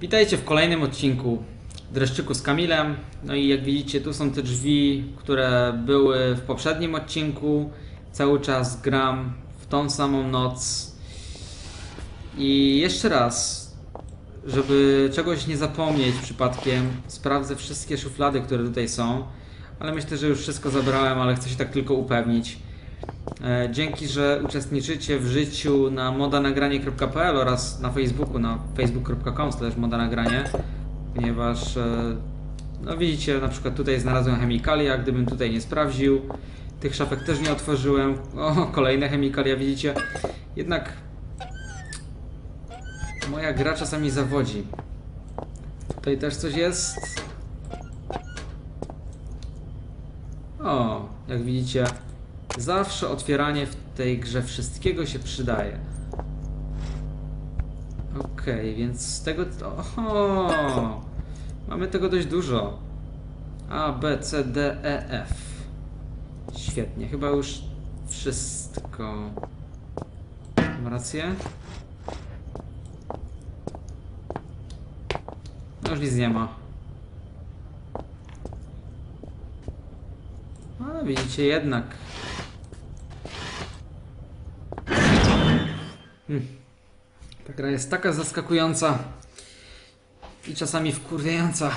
Witajcie w kolejnym odcinku dreszczyku z Kamilem. No i jak widzicie, tu są te drzwi, które były w poprzednim odcinku. Cały czas gram w tą samą noc. I jeszcze raz, żeby czegoś nie zapomnieć przypadkiem, sprawdzę wszystkie szuflady, które tutaj są. Ale myślę, że już wszystko zabrałem, ale chcę się tak tylko upewnić. Dzięki, że uczestniczycie w życiu na modanagranie.pl oraz na Facebooku, na facebook.com/modanagranie, ponieważ no widzicie, na przykład tutaj znalazłem chemikalia, gdybym tutaj nie sprawdził, tych szafek też nie otworzyłem. O, kolejne chemikalia, widzicie, jednak moja gra czasami zawodzi. Tutaj też coś jest. O, jak widzicie, zawsze otwieranie w tej grze wszystkiego się przydaje. Okej, więc z tego... Oho! Mamy tego dość dużo. A, B, C, D, E, F. Świetnie, chyba już wszystko. Mam rację? No już nic nie ma. A, widzicie, jednak... Ta gra jest taka zaskakująca i czasami wkurwiająca.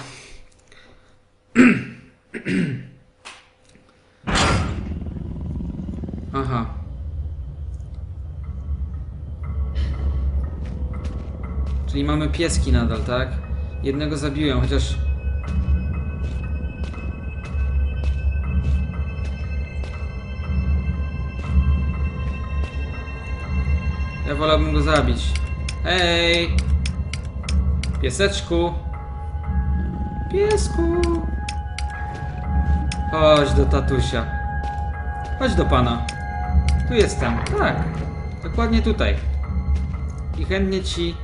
Aha. Czyli mamy pieski nadal, tak? Jednego zabiłem, chociaż... Ja wolałbym go zabić. Hej! Pieseczku! Piesku! Chodź do tatusia. Chodź do pana. Tu jestem. Tak. Dokładnie tutaj. I chętnie ci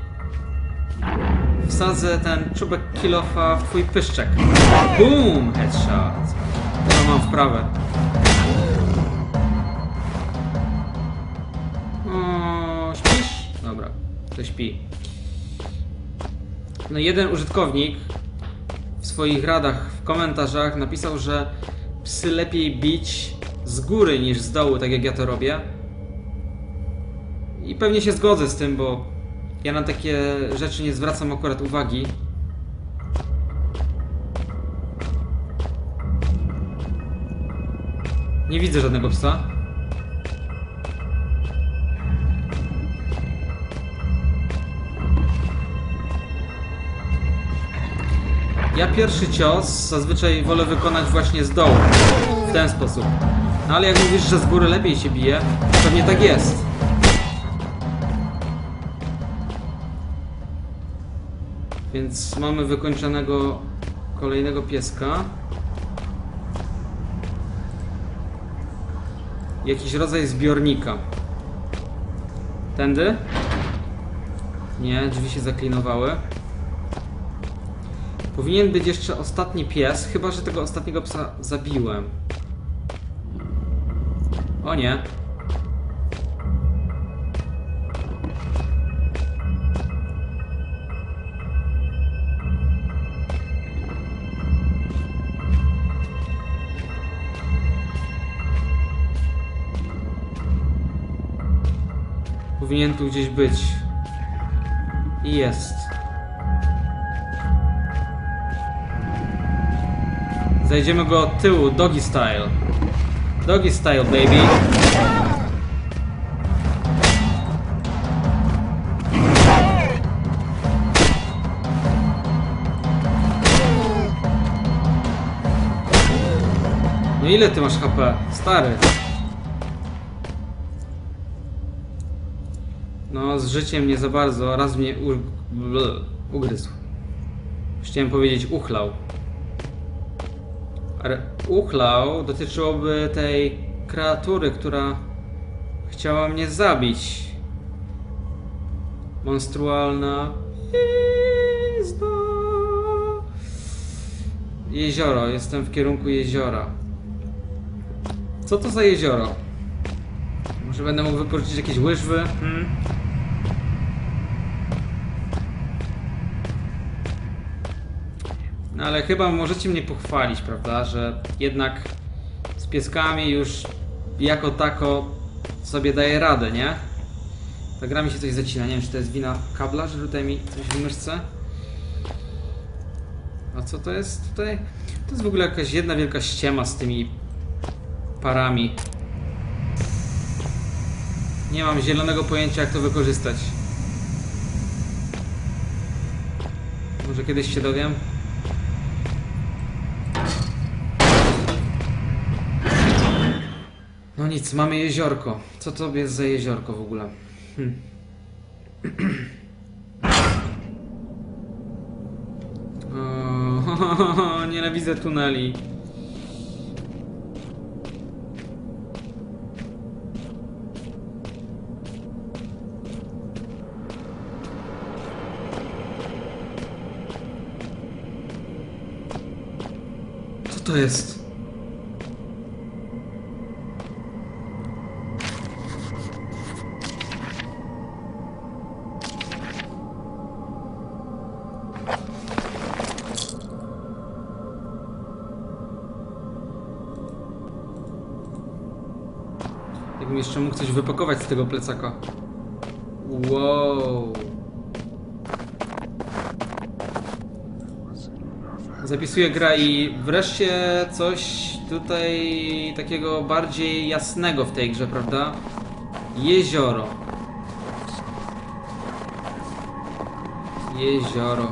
wsadzę ten czubek kilofa w twój pyszczek. Boom! Headshot. Teraz mam wprawę. To śpi. No, jeden użytkownik w swoich radach, w komentarzach napisał, że psy lepiej bić z góry niż z dołu, tak jak ja to robię. I pewnie się zgodzę z tym, bo ja na takie rzeczy nie zwracam akurat uwagi. Nie widzę żadnego psa. Ja pierwszy cios zazwyczaj wolę wykonać właśnie z dołu, w ten sposób. No ale jak mówisz, że z góry lepiej się bije, to pewnie tak jest. Więc mamy wykończonego kolejnego pieska. Jakiś rodzaj zbiornika. Tędy? Nie, drzwi się zaklinowały. Powinien być jeszcze ostatni pies, chyba że tego ostatniego psa zabiłem. O nie. Powinien tu gdzieś być. I jest. Zajdziemy go od tyłu, doggy style. Doggy style, baby. No ile ty masz HP, stary? No z życiem nie za bardzo, raz mnie ugryzł. Chciałem powiedzieć uchlał. Uchlał dotyczyłoby tej kreatury, która chciała mnie zabić. Monstrualna pizda. Jezioro, jestem w kierunku jeziora. Co to za jezioro? Może będę mógł wypożyczyć jakieś łyżwy? No ale chyba możecie mnie pochwalić, prawda, że jednak z pieskami już jako tako sobie daję radę, nie? Ta gra mi się coś zacina, nie wiem czy to jest wina kabla, że tutaj mi coś w myszce. A co to jest tutaj? To jest w ogóle jakaś jedna wielka ściema z tymi parami. Nie mam zielonego pojęcia jak to wykorzystać. Może kiedyś się dowiem. No nic, mamy jeziorko. Co to jest za jeziorko w ogóle? O, nienawidzę tuneli. Co to jest? Jeszcze mógł coś wypakować z tego plecaka. Wow. Zapisuję gra i wreszcie coś tutaj takiego bardziej jasnego w tej grze, prawda? Jezioro. Jezioro.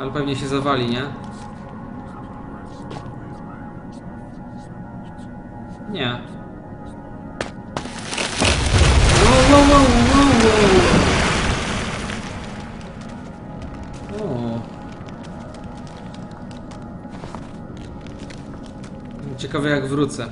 Ale pewnie się zawali, nie? Nie. Wow. O. Ciekawe jak wrócę.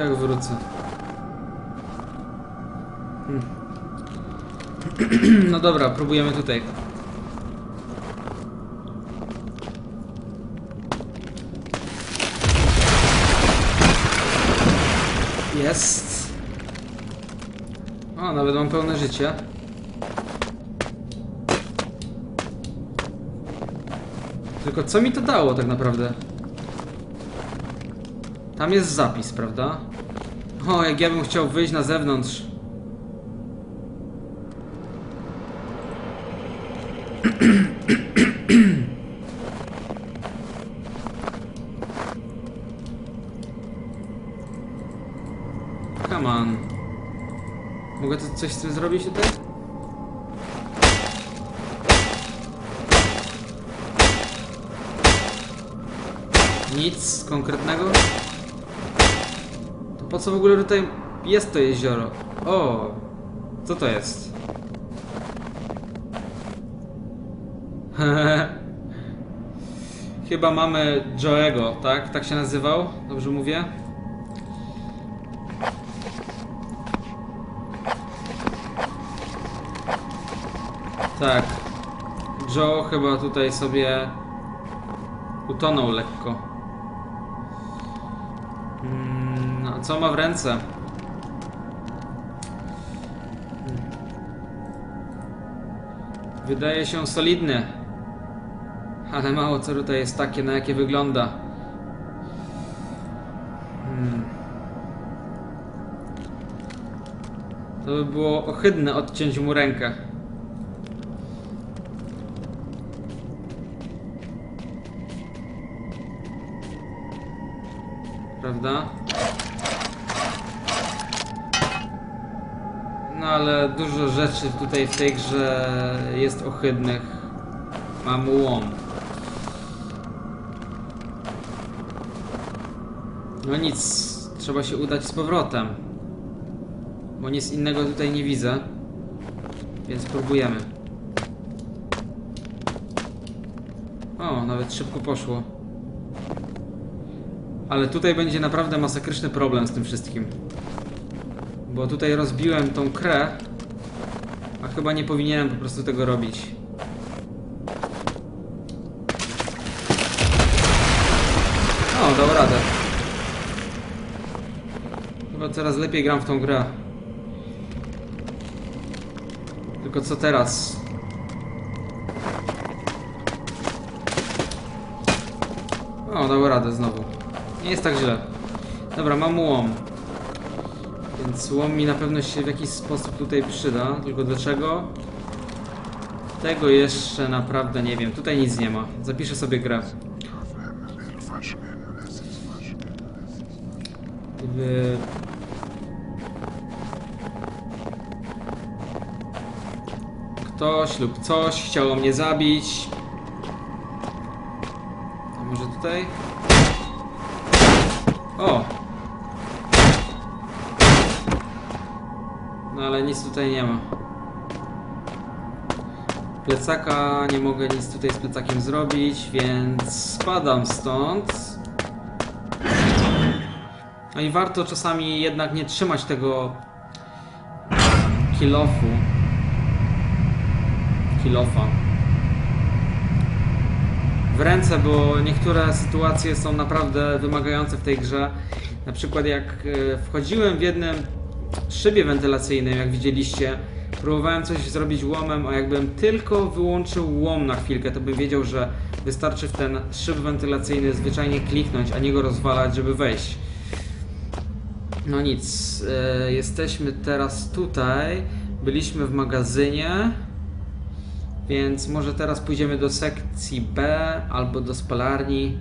Jak wrócę. No dobra, próbujemy tutaj. Jest. O, nawet mam pełne życie. Tylko co mi to dało tak naprawdę? Tam jest zapis, prawda? O, jak ja bym chciał wyjść na zewnątrz. Come on. Mogę tu coś z tym zrobić tutaj? Nic konkretnego? Po co w ogóle tutaj jest to jezioro? O, co to jest? Chyba mamy Joe'ego, tak? Tak się nazywał? Dobrze mówię? Tak. Joe chyba tutaj sobie utonął lekko. Co ma w ręce? Wydaje się solidny. Ale mało co tutaj jest takie, na jakie wygląda. To by było ohydne odciąć mu rękę. Prawda? Ale dużo rzeczy tutaj w tej grze jest ohydnych. Mam łom. No nic, trzeba się udać z powrotem. Bo nic innego tutaj nie widzę. Więc próbujemy. O, nawet szybko poszło. Ale tutaj będzie naprawdę masakryczny problem z tym wszystkim. Bo tutaj rozbiłem tą krę A chyba nie powinienem po prostu tego robić. O, dał radę. Chyba coraz lepiej gram w tą grę. Tylko co teraz? O, dał radę znowu. Nie jest tak źle. Dobra, mam łom. Więc łom mi na pewno się w jakiś sposób tutaj przyda. Tylko dlaczego? Tego jeszcze naprawdę nie wiem. Tutaj nic nie ma. Zapiszę sobie grę. Ktoś lub coś chciało mnie zabić. A może tutaj? O! No ale nic tutaj nie ma. Plecaka, nie mogę nic tutaj z plecakiem zrobić, więc spadam stąd. No i warto czasami jednak nie trzymać tego kilofa w ręce, bo niektóre sytuacje są naprawdę wymagające w tej grze. Na przykład jak wchodziłem w jednym szybie wentylacyjnym, jak widzieliście, próbowałem coś zrobić łomem, a jakbym tylko wyłączył łom na chwilkę, to bym wiedział, że wystarczy w ten szyb wentylacyjny zwyczajnie kliknąć, a nie go rozwalać, żeby wejść. No nic, jesteśmy teraz tutaj, byliśmy w magazynie. Więc może teraz pójdziemy do sekcji B albo do spalarni.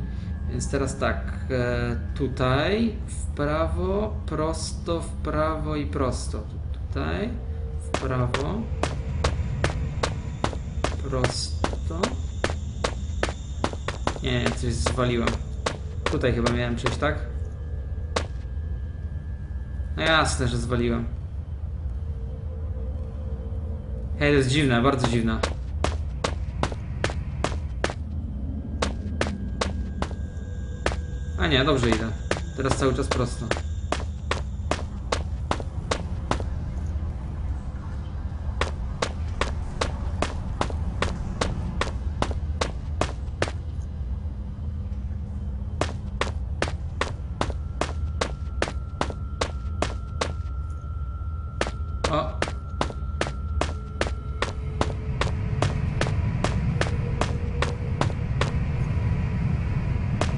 Więc teraz tak, tutaj w prawo i prosto. Tutaj w prawo, prosto. Nie, coś zwaliłem. Tutaj chyba miałem przejść, tak? No jasne, że zwaliłem. Hej, to jest dziwne, bardzo dziwne. A nie, dobrze idę. Teraz cały czas prosto. O!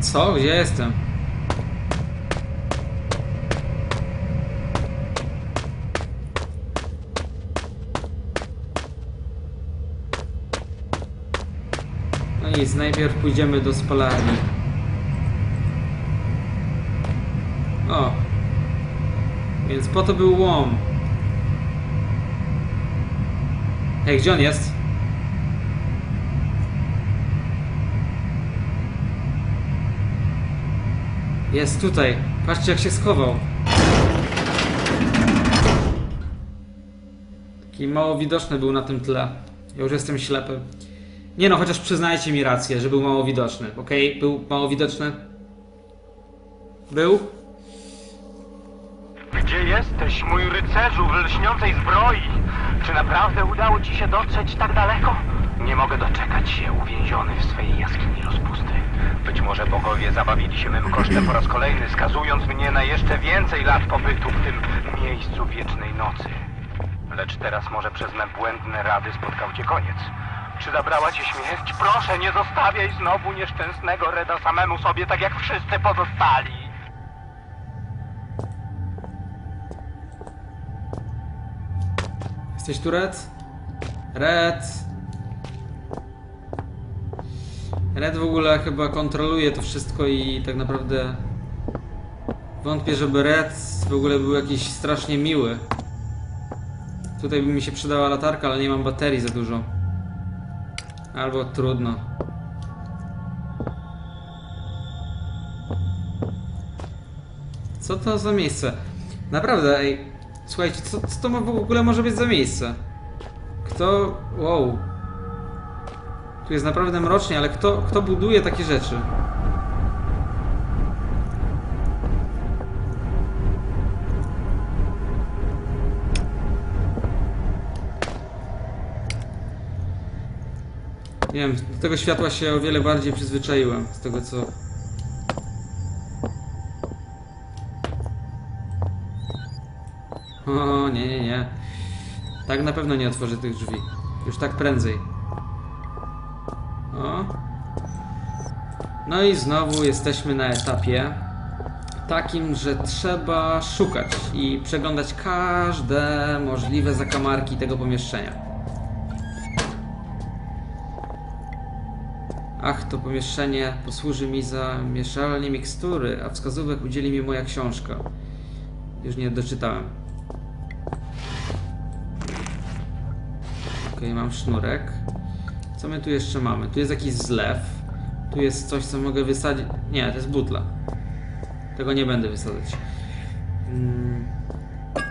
Co? Gdzie jestem? No nic, najpierw pójdziemy do spalarni. O! Więc po to był łom. Hej, gdzie on jest? Jest tutaj. Patrzcie, jak się schował. Taki mało widoczny był na tym tle. Ja już jestem ślepy. Nie no, chociaż przyznajcie mi rację, że był mało widoczny. Okej? Był mało widoczny? Był? Gdzie jesteś, mój rycerzu w lśniącej zbroi? Czy naprawdę udało ci się dotrzeć tak daleko? Nie mogę doczekać się uwięziony w swej jaskini rozpusty. Być może bogowie zabawili się mym kosztem po raz kolejny, skazując mnie na jeszcze więcej lat pobytu w tym miejscu wiecznej nocy. Lecz teraz może przez me błędne rady spotkał cię koniec. Czy zabrała cię śmierć? Proszę, nie zostawiaj znowu nieszczęsnego Reda samemu sobie, tak jak wszyscy pozostali. Jesteś tu, Red? Red! Red w ogóle chyba kontroluje to wszystko i tak naprawdę wątpię, żeby Red w ogóle był jakiś strasznie miły. Tutaj by mi się przydała latarka, ale nie mam baterii za dużo. Albo trudno. Co to za miejsce? Naprawdę, ej, słuchajcie, co to w ogóle może być za miejsce? Kto... wow. Tu jest naprawdę mrocznie, ale kto buduje takie rzeczy? Nie wiem, do tego światła się o wiele bardziej przyzwyczaiłem, z tego co... O, nie, nie, nie. Tak na pewno nie otworzę tych drzwi. Już tak prędzej. O. No i znowu jesteśmy na etapie takim, że trzeba szukać i przeglądać każde możliwe zakamarki tego pomieszczenia. Ach, to pomieszczenie posłuży mi za mieszalnię mikstury, a wskazówek udzieli mi moja książka. Już nie doczytałem. Okej, mam sznurek. Co my tu jeszcze mamy? Tu jest jakiś zlew. Tu jest coś, co mogę wysadzić. Nie, to jest butla. Tego nie będę wysadzać.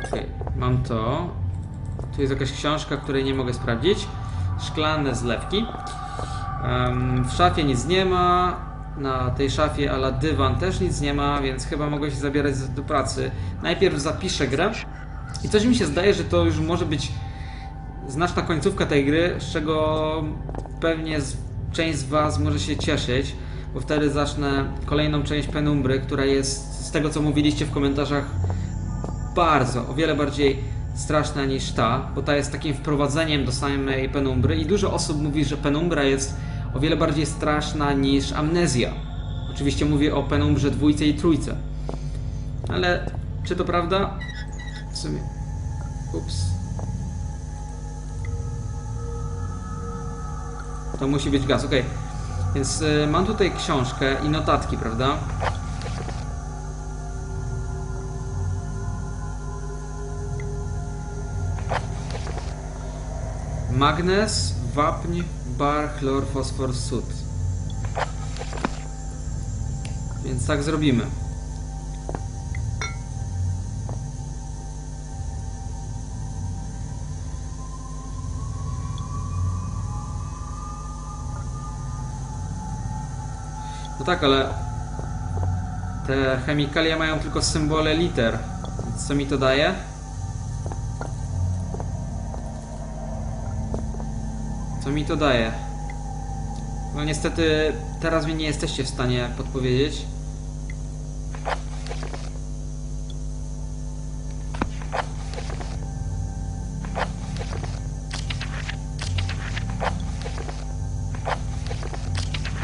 Okej, mam to. Tu jest jakaś książka, której nie mogę sprawdzić. Szklane zlewki. W szafie nic nie ma. Na tej szafie ala dywan też nic nie ma, więc chyba mogę się zabierać do pracy. Najpierw zapiszę grę. I coś mi się zdaje, że to już może być znaczna końcówka tej gry, z czego pewnie część z Was może się cieszyć, bo wtedy zacznę kolejną część Penumbry, która jest, z tego co mówiliście w komentarzach, bardzo, o wiele bardziej straszna niż ta, bo ta jest takim wprowadzeniem do samej Penumbry i dużo osób mówi, że Penumbra jest o wiele bardziej straszna niż Amnezja. Oczywiście mówię o Penumbrze dwójce i trójce. Ale czy to prawda? W sumie... Ups. To musi być gaz, okej. Więc mam tutaj książkę i notatki, prawda? Magnes, wapń, bar, chlor, fosfor, sód. Więc tak zrobimy. Tak, ale te chemikalia mają tylko symbole liter. Co mi to daje? Co mi to daje? No niestety teraz mi nie jesteście w stanie podpowiedzieć.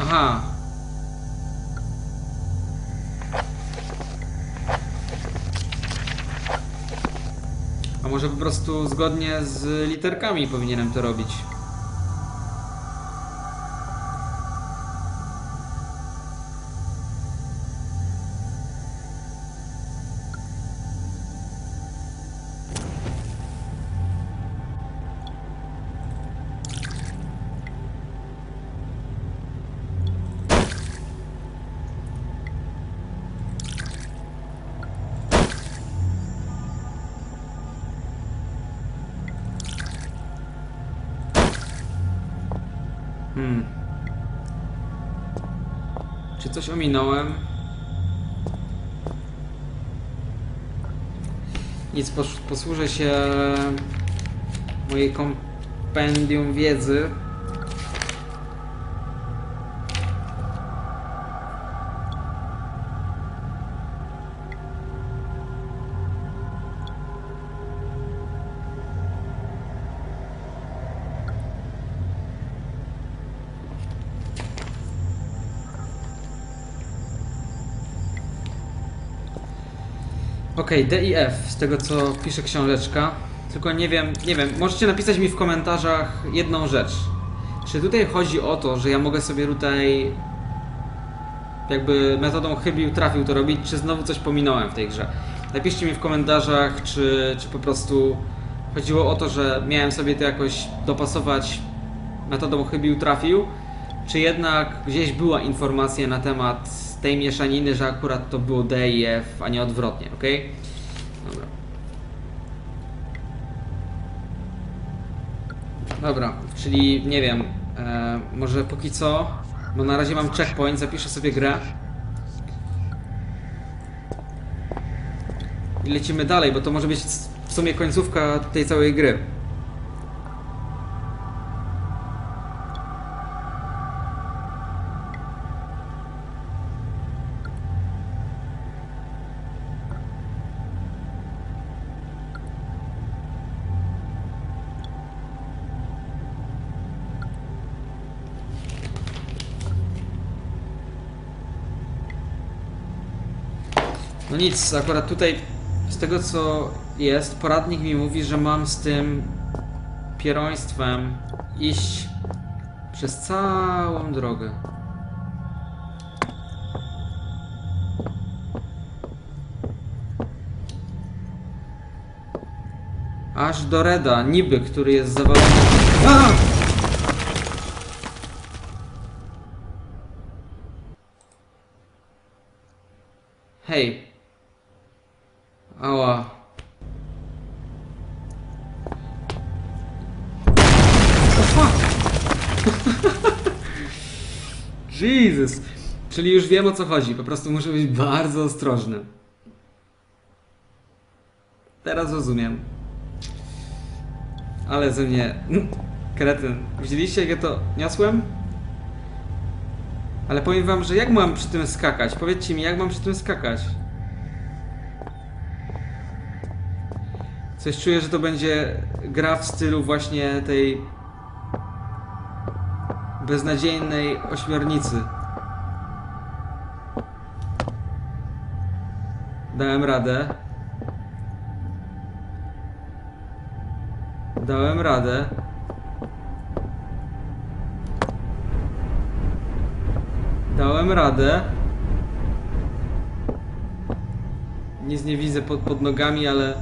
Aha. Może po prostu zgodnie z literkami powinienem to robić. Czy coś ominąłem? Nic, posłużę się mojej kompendium wiedzy. Okej, D i F, z tego co pisze książeczka. Tylko nie wiem, możecie napisać mi w komentarzach jedną rzecz. Czy tutaj chodzi o to, że ja mogę sobie tutaj jakby metodą chybił, trafił to robić, czy znowu coś pominąłem w tej grze? Napiszcie mi w komentarzach, czy po prostu chodziło o to, że miałem sobie to jakoś dopasować metodą chybił, trafił, czy jednak gdzieś była informacja na temat tej mieszaniny, że akurat to było D i F, a nie odwrotnie, ok? Dobra. Dobra, czyli nie wiem, może póki co, bo na razie mam checkpoint, zapiszę sobie grę. I lecimy dalej, bo to może być w sumie końcówka tej całej gry. No nic, akurat tutaj z tego co jest, poradnik mi mówi, że mam z tym pieroństwem iść przez całą drogę. Aż do Reda, niby, który jest zawalony. A! Hej. Ała. Jesus. Czyli już wiem o co chodzi, po prostu muszę być bardzo ostrożny. Teraz rozumiem. Ale ze mnie... kretyn. Widzieliście jak ja to niosłem? Ale powiem wam, że jak mam przy tym skakać? Powiedzcie mi, jak mam przy tym skakać? Coś czuję, że to będzie gra w stylu właśnie tej... beznadziejnej ośmiornicy. Dałem radę. Dałem radę. Dałem radę. Nic nie widzę pod nogami, ale...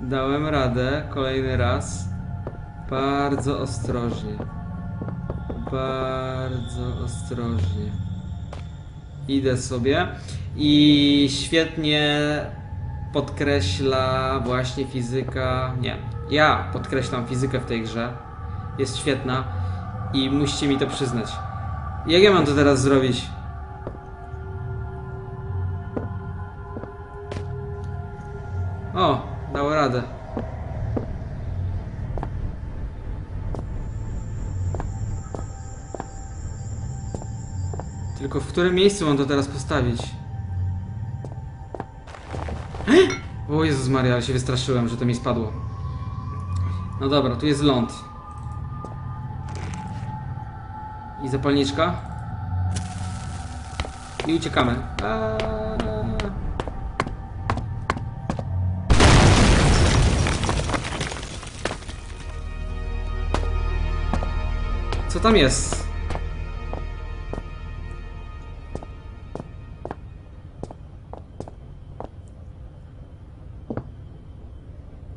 Dałem radę. Kolejny raz. Bardzo ostrożnie. Bardzo ostrożnie. Idę sobie. I świetnie... podkreśla właśnie fizyka... Nie, ja podkreślam fizykę w tej grze. Jest świetna i musicie mi to przyznać. Jak ja mam to teraz zrobić? O, dało radę. Tylko w którym miejscu mam to teraz postawić? O Jezus Maria, ale się wystraszyłem, że to mi spadło. No dobra, tu jest ląd. I zapalniczka. I uciekamy. Co tam jest?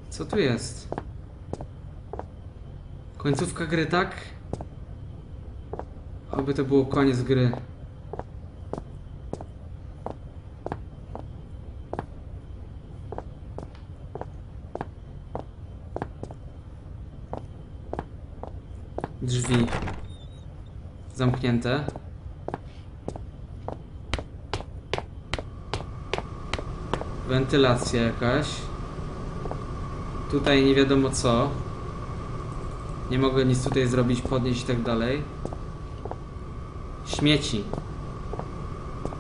Co tu jest? Końcówka gry, tak? Oby to było koniec gry. Drzwi zamknięte. Wentylacja jakaś. Tutaj nie wiadomo co. Nie mogę nic tutaj zrobić, podnieść i tak dalej. Śmieci.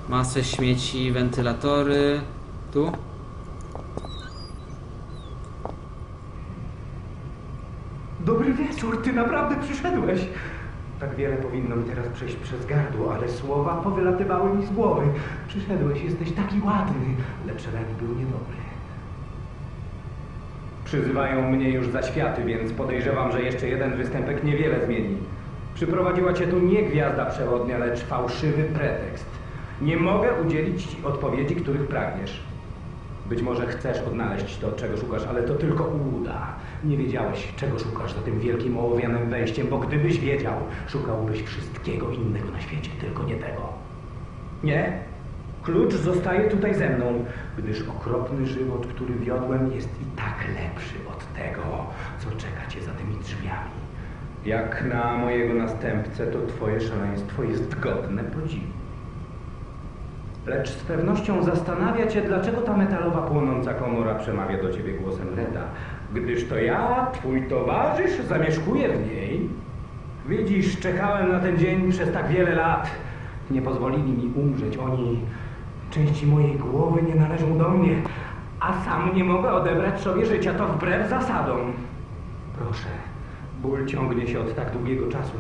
Masę śmieci, wentylatory. Tu? Dobry wieczór, ty naprawdę przyszedłeś. Tak wiele powinno mi teraz przejść przez gardło, ale słowa powylatywały mi z głowy. Przyszedłeś, jesteś taki ładny, lecz Red był niedobry. Przyzywają mnie już za światy, więc podejrzewam, że jeszcze jeden występek niewiele zmieni. Przyprowadziła cię tu nie gwiazda przewodnia, lecz fałszywy pretekst. Nie mogę udzielić ci odpowiedzi, których pragniesz. Być może chcesz odnaleźć to, czego szukasz, ale to tylko ułuda. Nie wiedziałeś, czego szukasz za tym wielkim ołowianym wejściem, bo gdybyś wiedział, szukałbyś wszystkiego innego na świecie, tylko nie tego. Nie? Klucz zostaje tutaj ze mną, gdyż okropny żywot, który wiodłem, jest i tak lepszy od tego, co czeka cię za tymi drzwiami. Jak na mojego następcę, to twoje szaleństwo jest godne podziwu. Lecz z pewnością zastanawia cię, dlaczego ta metalowa płonąca komora przemawia do ciebie głosem Reda, gdyż to ja, twój towarzysz, zamieszkuję w niej. Widzisz, czekałem na ten dzień przez tak wiele lat. Nie pozwolili mi umrzeć, oni... Części mojej głowy nie należą do mnie, a sam nie mogę odebrać sobie życia, to wbrew zasadom. Proszę, ból ciągnie się od tak długiego czasu.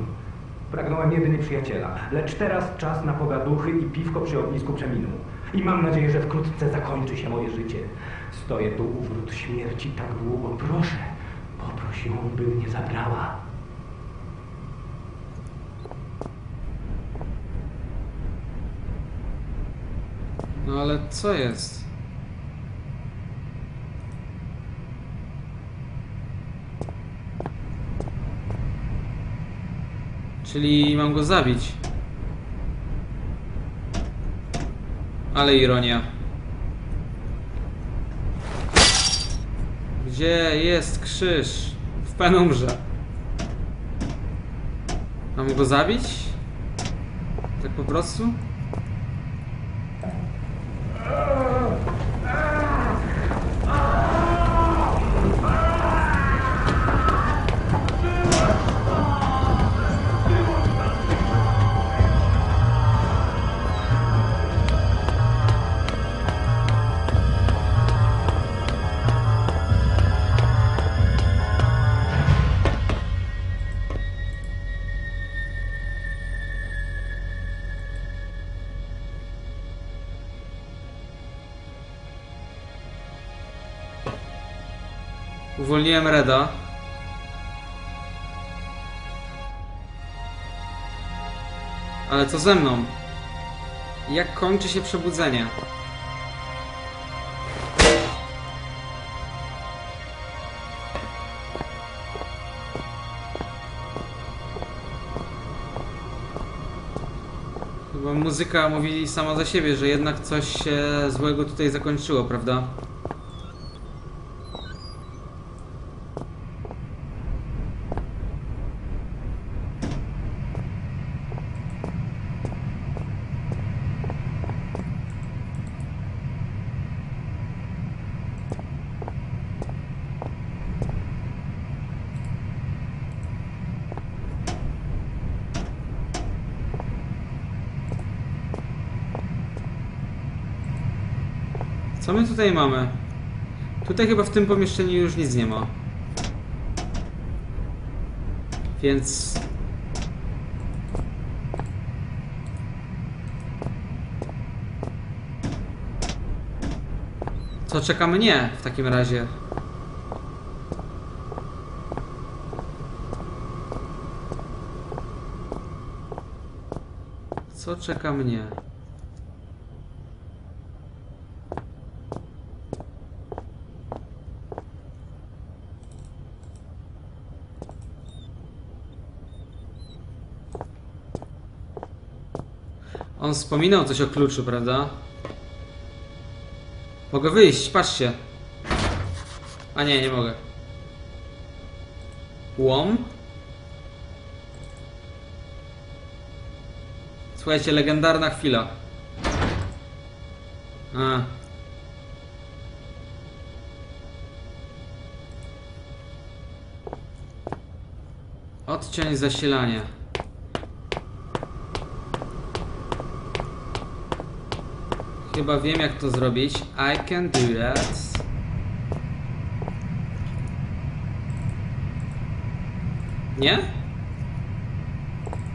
Pragnąłem jedynie przyjaciela, lecz teraz czas na pogaduchy i piwko przy ognisku przeminął. I mam nadzieję, że wkrótce zakończy się moje życie. Stoję tu u wrót śmierci tak długo. Proszę, poproś ją, by mnie zabrała. No ale co jest? Czyli mam go zabić. Ale ironia. Gdzie jest krzyż? W penumrze. Mam go zabić? Tak po prostu? Uwolniłem Reda. Ale co ze mną? Jak kończy się przebudzenie? Chyba muzyka mówi sama za siebie, że jednak coś się złego tutaj zakończyło, prawda? Co my tutaj mamy? Tutaj chyba w tym pomieszczeniu już nic nie ma. Więc... co czeka mnie w takim razie? Co czeka mnie? On wspominał coś o kluczu, prawda? Mogę wyjść, patrzcie. A nie, nie mogę. Łom? Słuchajcie, legendarna chwila. A. Odciąć zasilanie. Chyba wiem, jak to zrobić. I can do that. Nie?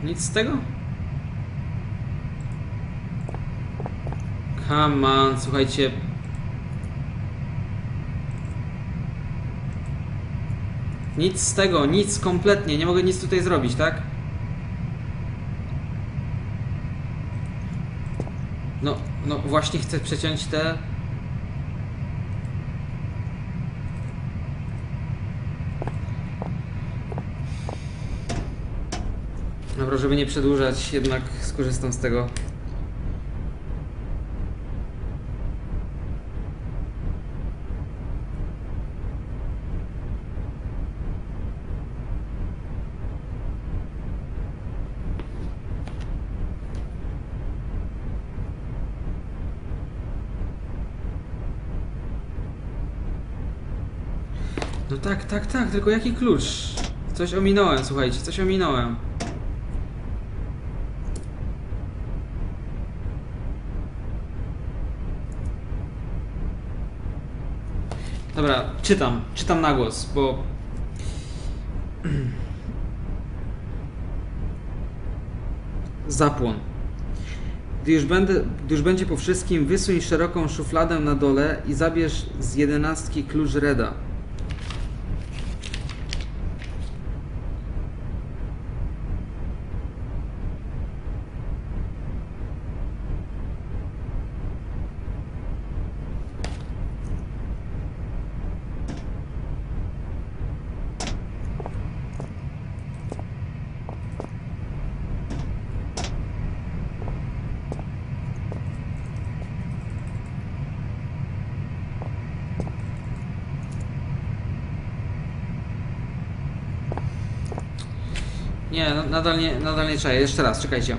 Nic z tego? Come on, słuchajcie. Nic z tego, nic kompletnie. Nie mogę nic tutaj zrobić, tak? No właśnie chcę przeciąć te... Dobra, żeby nie przedłużać, jednak skorzystam z tego. No tak, tylko jaki klucz? Coś ominąłem, słuchajcie, coś ominąłem. Dobra, czytam na głos, bo... zapłon. Gdy już będzie po wszystkim, wysuń szeroką szufladę na dole i zabierz z 11 klucz Reda. Nie, nadal nie trzeba. Jeszcze raz, czekajcie.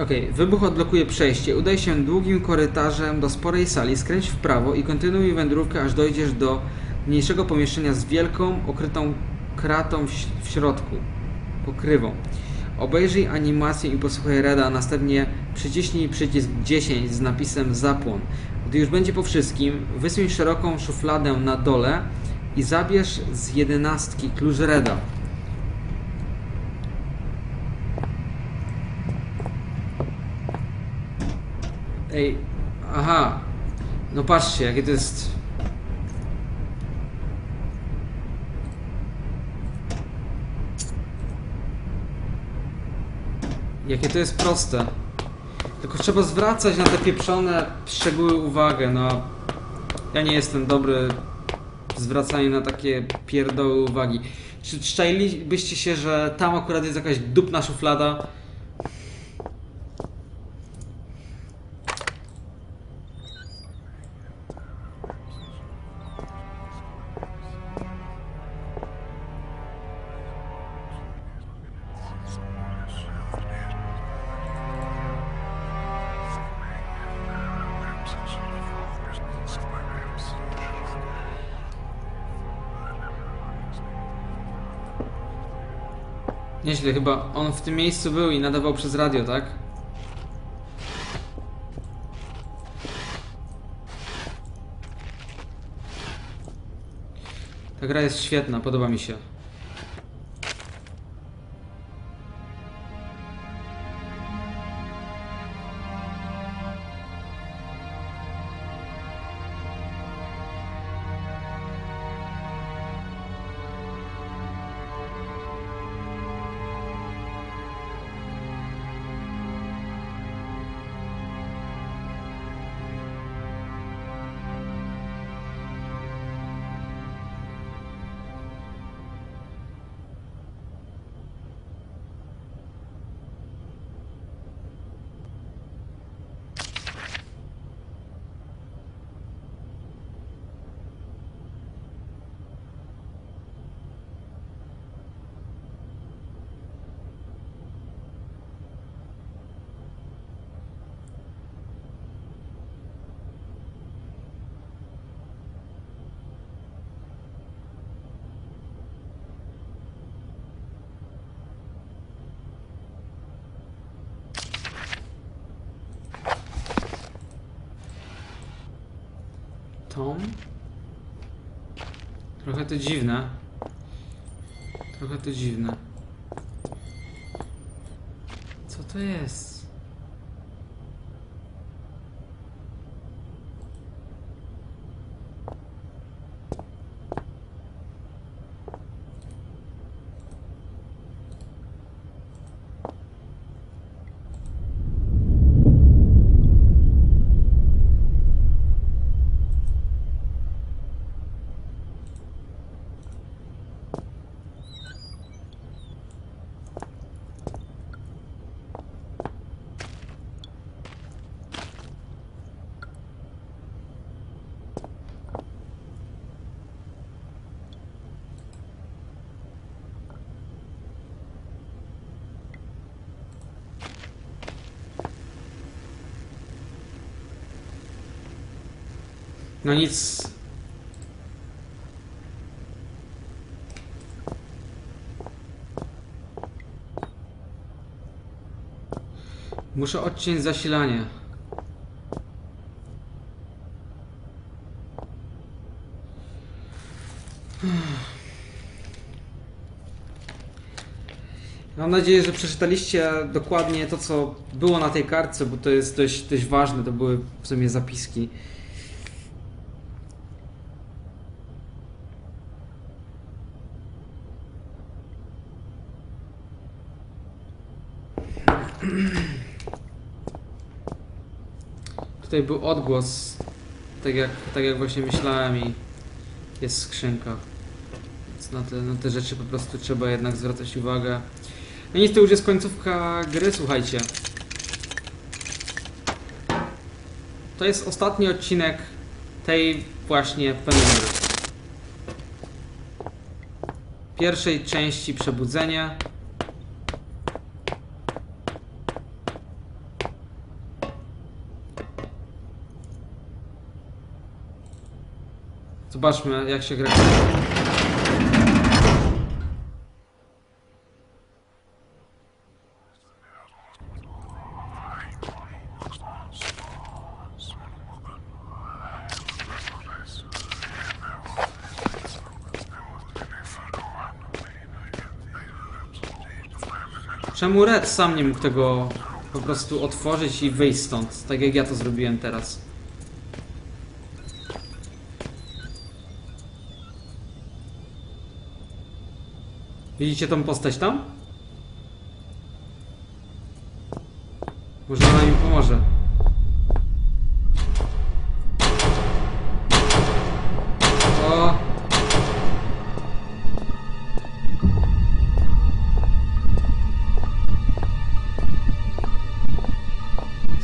Ok, wybuch odblokuje przejście. Udaj się długim korytarzem do sporej sali, skręć w prawo i kontynuuj wędrówkę, aż dojdziesz do mniejszego pomieszczenia z wielką, okrytą kratą w środku, pokrywą. Obejrzyj animację i posłuchaj Reda, a następnie przyciśnij przycisk 10 z napisem zapłon. Gdy już będzie po wszystkim, wysuń szeroką szufladę na dole i zabierz z 11 klucz Reda. Ej, aha, no patrzcie, jakie to jest... Jakie to jest proste. Tylko trzeba zwracać na te pieprzone szczegóły uwagę, no... Ja nie jestem dobry w zwracaniu na takie pierdoły uwagi. Czy szczailibyście się, że tam akurat jest jakaś dupna szuflada? Nieźle, chyba on w tym miejscu był i nadawał przez radio, tak? Ta gra jest świetna, podoba mi się. Trochę to dziwne. Co to jest? No nic. Muszę odciąć zasilanie. Mam nadzieję, że przeczytaliście dokładnie to, co było na tej kartce, bo to jest dość ważne, to były w sumie zapiski. Tutaj był odgłos, tak jak właśnie myślałem, i jest skrzynka. Więc na te rzeczy po prostu trzeba jednak zwracać uwagę. No nic, to już jest końcówka gry, słuchajcie. To jest ostatni odcinek tej właśnie Penumbry. Pierwszej części Przebudzenie. Zobaczmy, jak się gra. Czemu Red sam nie mógł tego po prostu otworzyć i wyjść stąd, tak jak ja to zrobiłem teraz? Widzicie tą postać tam? Może ona mi pomoże. O!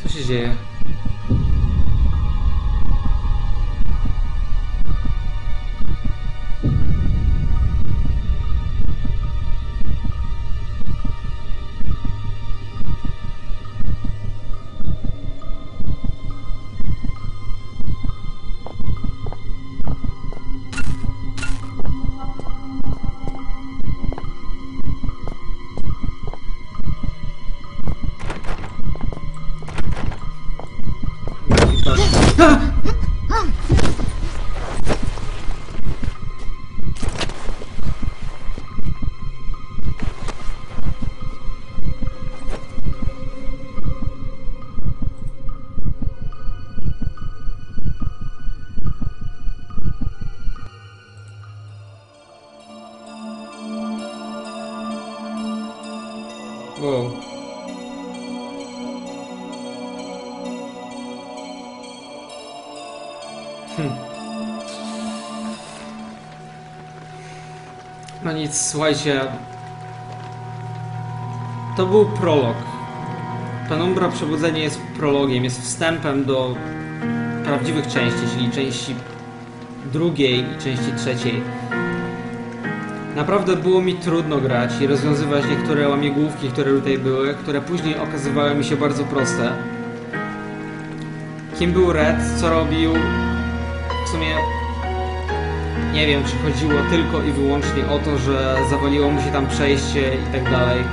Co się dzieje? Wow. No nic, słuchajcie. To był prolog. Penumbra Przebudzenie jest prologiem, jest wstępem do prawdziwych części, czyli części drugiej i części trzeciej. Naprawdę było mi trudno grać i rozwiązywać niektóre łamigłówki, które tutaj były, które później okazywały mi się bardzo proste. Kim był Red, co robił, w sumie nie wiem, czy chodziło tylko i wyłącznie o to, że zawaliło mu się tam przejście i tak dalej.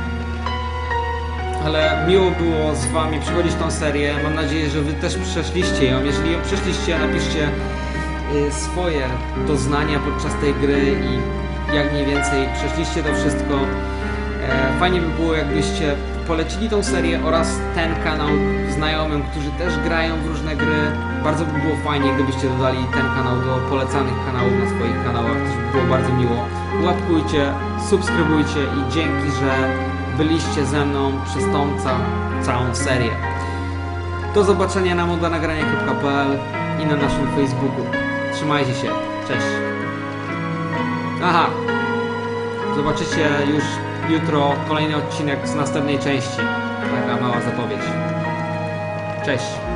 Ale miło było z wami przechodzić tą serię, mam nadzieję, że wy też przeszliście ją. Jeżeli ją przeszliście, napiszcie swoje doznania podczas tej gry i jak mniej więcej przeszliście to wszystko. Fajnie by było, jakbyście polecili tą serię oraz ten kanał znajomym, którzy też grają w różne gry. Bardzo by było fajnie, gdybyście dodali ten kanał do polecanych kanałów na swoich kanałach. To by było bardzo miło. Łapkujcie, subskrybujcie i dzięki, że byliście ze mną przez tą całą serię. Do zobaczenia na modanagranie.pl i na naszym Facebooku. Trzymajcie się. Cześć. Aha, zobaczycie już jutro kolejny odcinek z następnej części. Taka mała zapowiedź. Cześć.